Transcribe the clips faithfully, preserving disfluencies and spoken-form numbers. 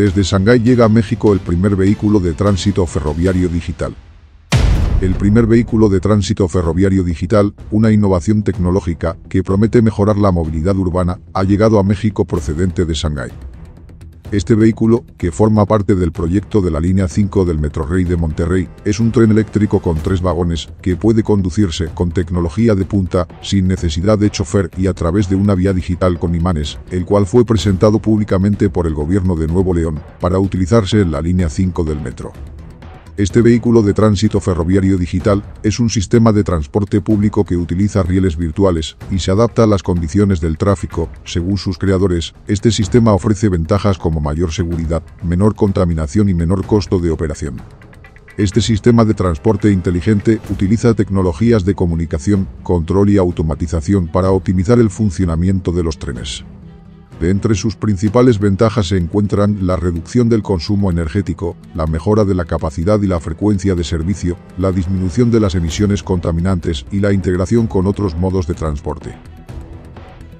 Desde Shanghái llega a México el primer vehículo de tránsito ferroviario digital. El primer vehículo de tránsito ferroviario digital, una innovación tecnológica que promete mejorar la movilidad urbana, ha llegado a México procedente de Shanghái. Este vehículo, que forma parte del proyecto de la línea cinco del Metrorrey de Monterrey, es un tren eléctrico con tres vagones, que puede conducirse con tecnología de punta, sin necesidad de chofer y a través de una vía digital con imanes, el cual fue presentado públicamente por el gobierno de Nuevo León, para utilizarse en la línea cinco del metro. Este vehículo de tránsito ferroviario digital es un sistema de transporte público que utiliza rieles virtuales y se adapta a las condiciones del tráfico. Según sus creadores, este sistema ofrece ventajas como mayor seguridad, menor contaminación y menor costo de operación. Este sistema de transporte inteligente utiliza tecnologías de comunicación, control y automatización para optimizar el funcionamiento de los trenes. De entre sus principales ventajas se encuentran la reducción del consumo energético, la mejora de la capacidad y la frecuencia de servicio, la disminución de las emisiones contaminantes y la integración con otros modos de transporte.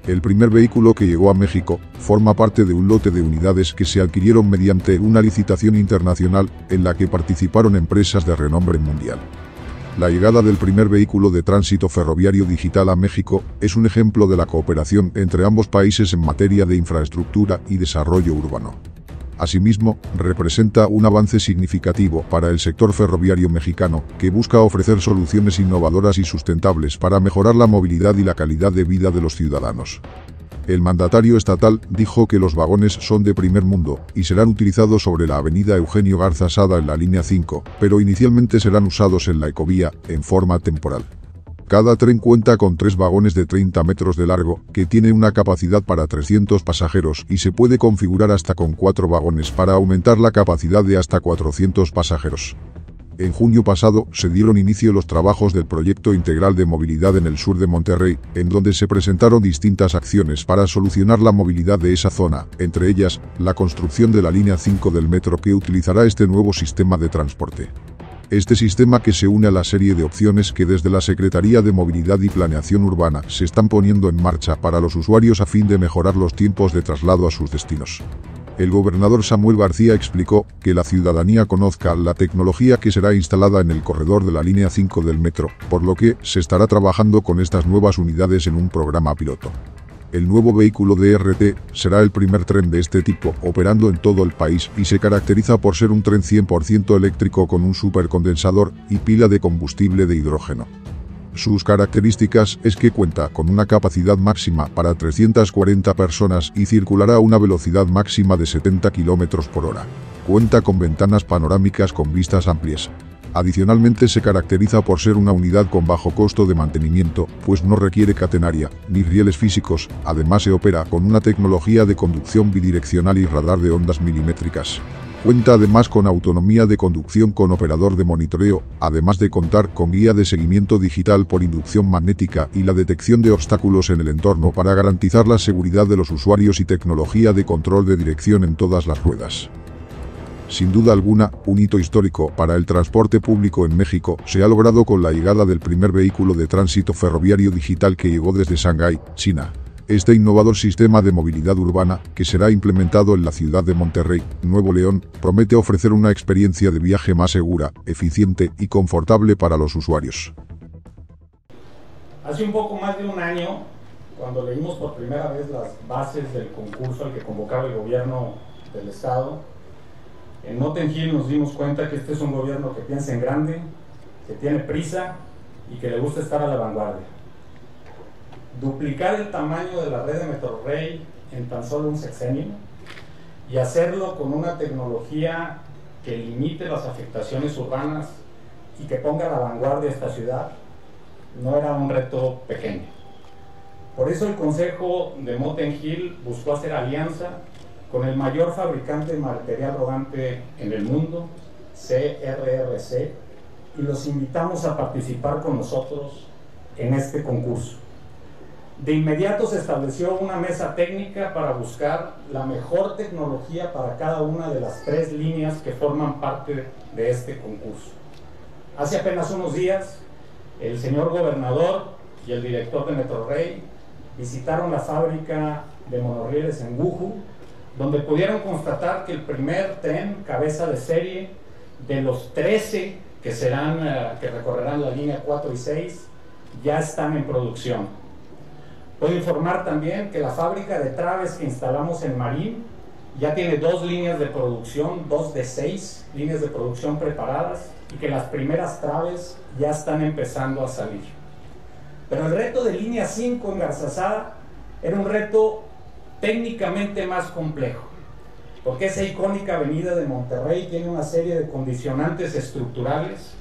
El primer vehículo que llegó a México forma parte de un lote de unidades que se adquirieron mediante una licitación internacional en la que participaron empresas de renombre mundial. La llegada del primer vehículo de tránsito ferroviario digital a México es un ejemplo de la cooperación entre ambos países en materia de infraestructura y desarrollo urbano. Asimismo, representa un avance significativo para el sector ferroviario mexicano, que busca ofrecer soluciones innovadoras y sustentables para mejorar la movilidad y la calidad de vida de los ciudadanos. El mandatario estatal dijo que los vagones son de primer mundo y serán utilizados sobre la avenida Eugenio Garza Sada en la línea cinco, pero inicialmente serán usados en la ecovía, en forma temporal. Cada tren cuenta con tres vagones de treinta metros de largo, que tiene una capacidad para trescientos pasajeros y se puede configurar hasta con cuatro vagones para aumentar la capacidad de hasta cuatrocientos pasajeros. En junio pasado se dieron inicio los trabajos del proyecto integral de movilidad en el sur de Monterrey, en donde se presentaron distintas acciones para solucionar la movilidad de esa zona, entre ellas, la construcción de la línea cinco del metro que utilizará este nuevo sistema de transporte. Este sistema que se une a la serie de opciones que desde la Secretaría de Movilidad y Planeación Urbana se están poniendo en marcha para los usuarios a fin de mejorar los tiempos de traslado a sus destinos. El gobernador Samuel García explicó que la ciudadanía conozca la tecnología que será instalada en el corredor de la línea cinco del metro, por lo que se estará trabajando con estas nuevas unidades en un programa piloto. El nuevo vehículo D R T será el primer tren de este tipo operando en todo el país y se caracteriza por ser un tren cien por ciento eléctrico con un supercondensador y pila de combustible de hidrógeno. Sus características es que cuenta con una capacidad máxima para trescientas cuarenta personas y circulará a una velocidad máxima de setenta kilómetros por hora. Cuenta con ventanas panorámicas con vistas amplias. Adicionalmente se caracteriza por ser una unidad con bajo costo de mantenimiento, pues no requiere catenaria, ni rieles físicos. Además se opera con una tecnología de conducción bidireccional y radar de ondas milimétricas. Cuenta además con autonomía de conducción con operador de monitoreo, además de contar con guía de seguimiento digital por inducción magnética y la detección de obstáculos en el entorno para garantizar la seguridad de los usuarios y tecnología de control de dirección en todas las ruedas. Sin duda alguna, un hito histórico para el transporte público en México se ha logrado con la llegada del primer vehículo de tránsito ferroviario digital que llegó desde Shanghái, China. Este innovador sistema de movilidad urbana, que será implementado en la ciudad de Monterrey, Nuevo León, promete ofrecer una experiencia de viaje más segura, eficiente y confortable para los usuarios. Hace un poco más de un año, cuando leímos por primera vez las bases del concurso al que convocaba el gobierno del Estado, en Notting Hill nos dimos cuenta que este es un gobierno que piensa en grande, que tiene prisa y que le gusta estar a la vanguardia. Duplicar el tamaño de la red de Metrorrey en tan solo un sexenio y hacerlo con una tecnología que limite las afectaciones urbanas y que ponga a la vanguardia esta ciudad no era un reto pequeño. Por eso el Consejo de Mota Angel buscó hacer alianza con el mayor fabricante de material rodante en el mundo, C R R C, y los invitamos a participar con nosotros en este concurso. De inmediato se estableció una mesa técnica para buscar la mejor tecnología para cada una de las tres líneas que forman parte de este concurso. Hace apenas unos días, el señor gobernador y el director de Metrorrey visitaron la fábrica de monorrieles en Wuhu, donde pudieron constatar que el primer tren cabeza de serie de los trece que, serán, uh, que recorrerán la línea cuatro y seis ya están en producción. Puedo informar también que la fábrica de traves que instalamos en Marín ya tiene dos líneas de producción, dos de seis líneas de producción preparadas, y que las primeras traves ya están empezando a salir. Pero el reto de línea cinco en Garza Sada era un reto técnicamente más complejo, porque esa icónica avenida de Monterrey tiene una serie de condicionantes estructurales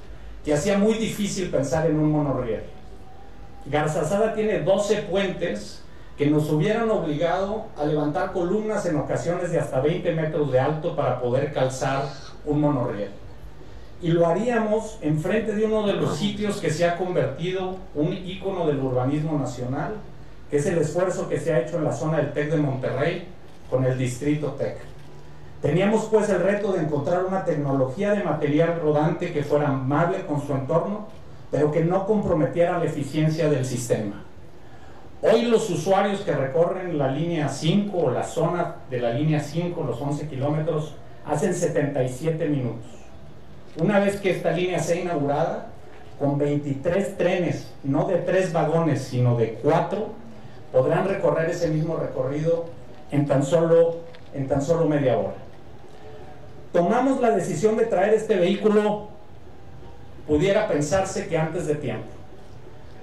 que hacía muy difícil pensar en un monorriel. Garza Sada tiene doce puentes que nos hubieran obligado a levantar columnas en ocasiones de hasta veinte metros de alto para poder calzar un monorriel. Y lo haríamos enfrente de uno de los sitios que se ha convertido un ícono del urbanismo nacional, que es el esfuerzo que se ha hecho en la zona del TEC de Monterrey con el distrito TEC. Teníamos pues el reto de encontrar una tecnología de material rodante que fuera amable con su entorno, pero que no comprometiera la eficiencia del sistema. Hoy los usuarios que recorren la línea cinco o la zona de la línea cinco, los once kilómetros, hacen setenta y siete minutos. Una vez que esta línea sea inaugurada, con veintitrés trenes, no de tres vagones, sino de cuatro, podrán recorrer ese mismo recorrido en tan solo, en tan solo media hora. Tomamos la decisión de traer este vehículo, pudiera pensarse que antes de tiempo.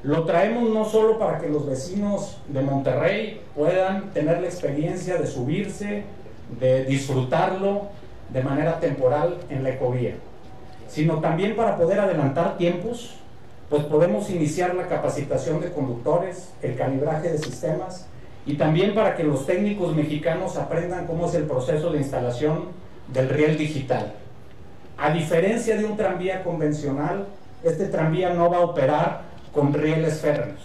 Lo traemos no solo para que los vecinos de Monterrey puedan tener la experiencia de subirse, de disfrutarlo de manera temporal en la ecovía, sino también para poder adelantar tiempos, pues podemos iniciar la capacitación de conductores, el calibraje de sistemas, y también para que los técnicos mexicanos aprendan cómo es el proceso de instalación del riel digital. A diferencia de un tranvía convencional, este tranvía no va a operar con rieles férreos.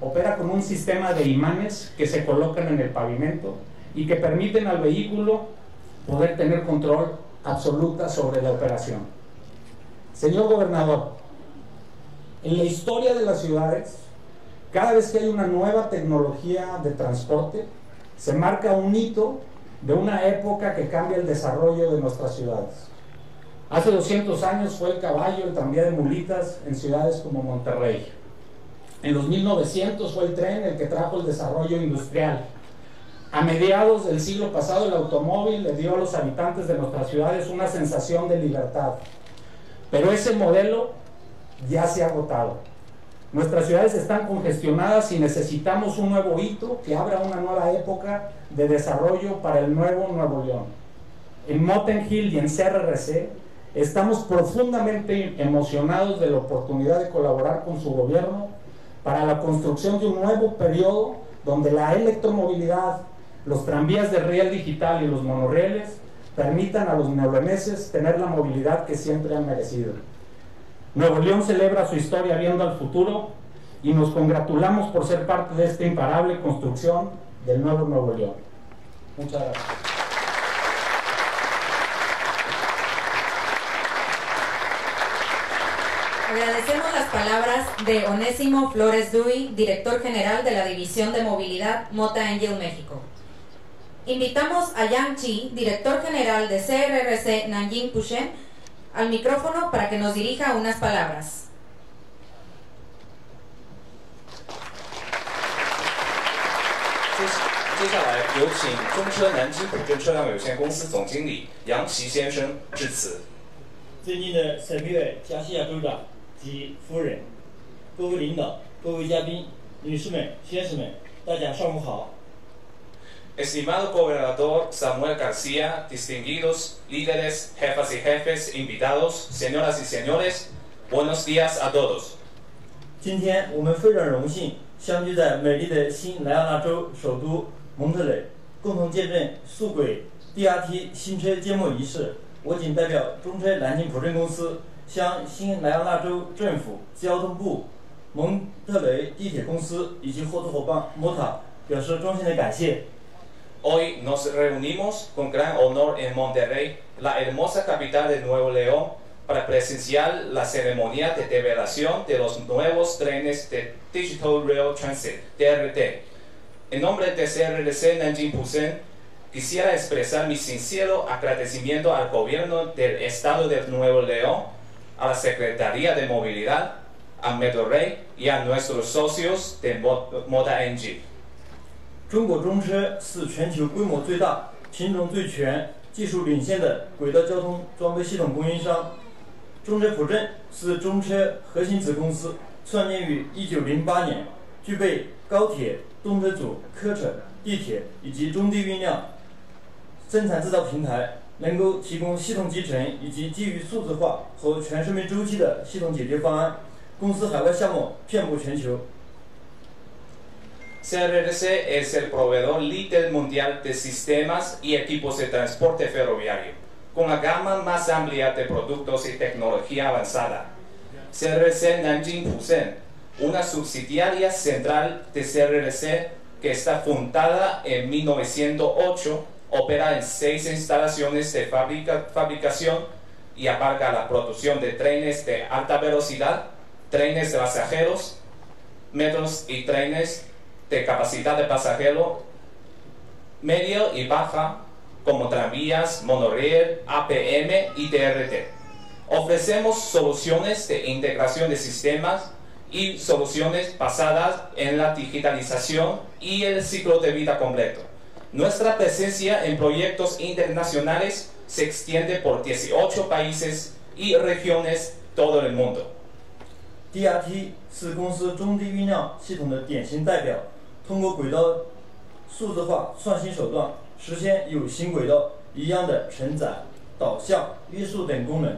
Opera con un sistema de imanes que se colocan en el pavimento y que permiten al vehículo poder tener control absoluta sobre la operación. Señor gobernador, en la historia de las ciudades, cada vez que hay una nueva tecnología de transporte, se marca un hito de una época que cambia el desarrollo de nuestras ciudades. Hace doscientos años fue el caballo, el tranvía de mulitas en ciudades como Monterrey. En los mil novecientos fue el tren el que trajo el desarrollo industrial. A mediados del siglo pasado, el automóvil le dio a los habitantes de nuestras ciudades una sensación de libertad. Pero ese modelo ya se ha agotado. Nuestras ciudades están congestionadas y necesitamos un nuevo hito que abra una nueva época de desarrollo para el nuevo Nuevo León. En Mota Angel y en C R R C estamos profundamente emocionados de la oportunidad de colaborar con su gobierno para la construcción de un nuevo periodo donde la electromovilidad, los tranvías de riel digital y los monorrieles permitan a los neoleoneses tener la movilidad que siempre han merecido. Nuevo León celebra su historia viendo al futuro y nos congratulamos por ser parte de esta imparable construcción del nuevo Nuevo León. Muchas gracias. Agradecemos las palabras de Onésimo Flores Dui, director general de la División de Movilidad Mota Angel México. Invitamos a Yang Qi, director general de C R R C Nanjing Pusheng, al micrófono para que nos dirija unas palabras. Estimado gobernador Samuel García, distinguidos líderes, jefas y jefes, invitados, señoras y señores, buenos días a todos. Hoy nos reunimos con gran honor en Monterrey, la hermosa capital de Nuevo León, para presenciar la ceremonia de develación de los nuevos trenes de Digital Rail Transit, D R T. En nombre de C R R C Nanjing Puzhen, Quisiera expresar mi sincero agradecimiento al Gobierno del Estado de Nuevo León, a la Secretaría de Movilidad, a Metrorrey y a nuestros socios de Mota Angel. 中国中车是全球规模最大、品种最全、技术领先的轨道交通装备系统供应商。中车浦镇是中车核心子公司，创建于一九零八年，具备高铁、动车组、客车、地铁以及中地运量生产制造平台，能够提供系统集成以及基于数字化和全生命周期的系统解决方案。公司海外项目遍布全球。 C R R C es el proveedor líder mundial de sistemas y equipos de transporte ferroviario, con la gama más amplia de productos y tecnología avanzada. C R R C Nanjing Puzhen, una subsidiaria central de C R R C que está fundada en mil novecientos ocho, opera en seis instalaciones de fabrica, fabricación y abarca la producción de trenes de alta velocidad, trenes de pasajeros, metros y trenes de capacidad de pasajero medio y baja, como tranvías, monorriel, A P M y D R T. Ofrecemos soluciones de integración de sistemas y soluciones basadas en la digitalización y el ciclo de vida completo. Nuestra presencia en proyectos internacionales se extiende por dieciocho países y regiones todo el mundo. D R T 是公司中低运量系统的典型代表。 通过轨道数字化创新手段，实现有形轨道一样的承载、导向、约束等功能。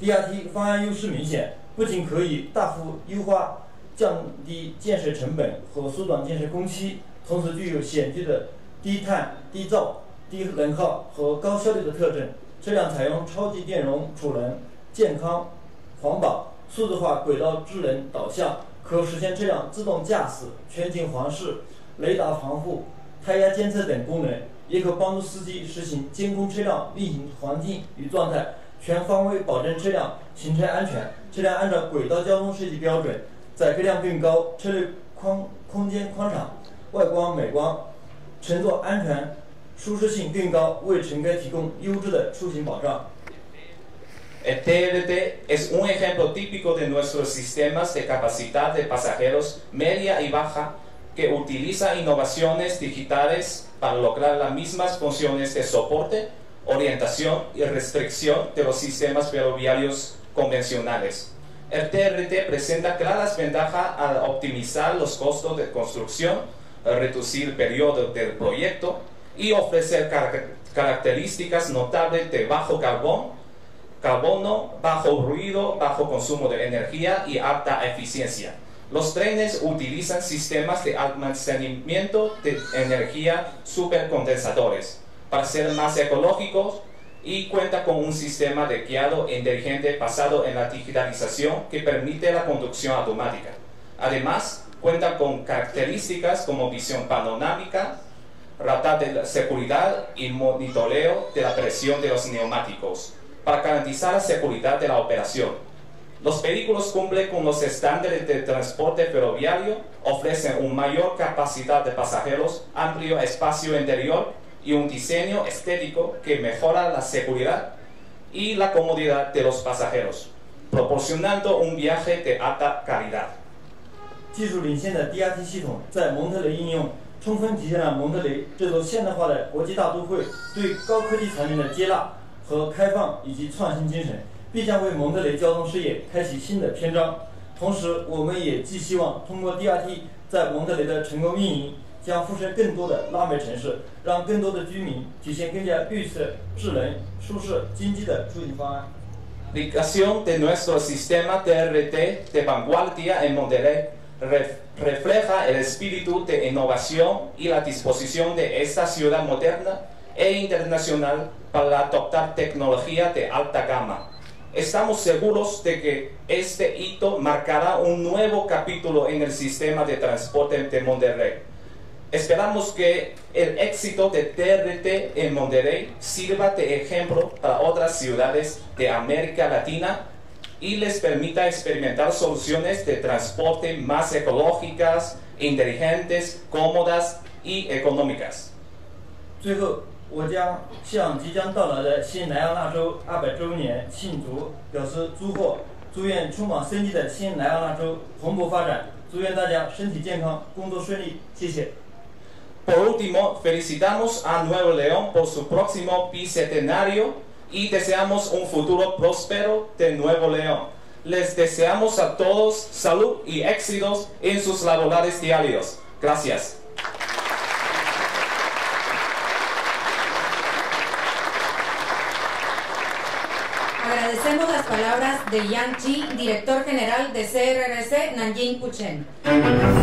D R T 方案优势明显，不仅可以大幅优化、降低建设成本和缩短建设工期，同时具有显著的低碳、低噪、低能耗和高效率的特征。车辆采用超级电容储能、健康、环保、数字化轨道智能导向。 可实现车辆自动驾驶、全景环视、雷达防护、胎压监测等功能，也可帮助司机实行监控车辆运行环境与状态，全方位保证车辆行车安全。车辆按照轨道交通设计标准，载客量更高，车内宽空间宽敞，外观美观，乘坐安全、舒适性更高，为乘客提供优质的出行保障。 El T R T es un ejemplo típico de nuestros sistemas de capacidad de pasajeros media y baja que utiliza innovaciones digitales para lograr las mismas funciones de soporte, orientación y restricción de los sistemas ferroviarios convencionales. El T R T presenta claras ventajas al optimizar los costos de construcción, reducir el periodo del proyecto y ofrecer car- características notables de bajo carbón, carbono, bajo ruido, bajo consumo de energía y alta eficiencia. Los trenes utilizan sistemas de almacenamiento de energía supercondensadores para ser más ecológicos y cuenta con un sistema de guiado inteligente basado en la digitalización que permite la conducción automática. Además, cuenta con características como visión panorámica, radar de seguridad y monitoreo de la presión de los neumáticos, para garantizar la seguridad de la operación. Los vehículos cumplen con los estándares de transporte ferroviario, ofrecen una mayor capacidad de pasajeros, amplio espacio interior y un diseño estético que mejora la seguridad y la comodidad de los pasajeros, proporcionando un viaje de alta calidad. 技术领先的 D R T 系统在蒙特雷应用，充分体现了蒙特雷这座现代化的国际大都会对高科技产品的接纳 和开放以及创新精神，必将为蒙特雷交通事业开启新的篇章。同时，我们也寄希望通过 D R T 在蒙特雷的成功运营，将辐射更多的拉美城市，让更多的居民体现更加绿色、智能、舒适、经济的出行方案。La aplicación de nuestro sistema T R T de vanguardia en Monterrey refleja el espíritu de innovación y la disposición de esta ciudad moderna e internacional para adoptar tecnología de alta gama. Estamos seguros de que este hito marcará un nuevo capítulo en el sistema de transporte de Monterrey. Esperamos que el éxito de T R T en Monterrey sirva de ejemplo para otras ciudades de América Latina y les permita experimentar soluciones de transporte más ecológicas, inteligentes, cómodas y económicas. 最后，我将向即将到来的新南洋纳州二百周年庆祝表示祝贺，祝愿充满生机的新南洋纳州蓬勃发展，祝愿大家身体健康，工作顺利，谢谢。 Por último, felicitamos a Nuevo León por su próximo bicentenario y deseamos un futuro próspero de Nuevo León. Les deseamos a todos salud y éxitos en sus labores diarios. Gracias. Agradecemos las palabras de Yang Qi, director general de C R R C Nanjing Pusheng.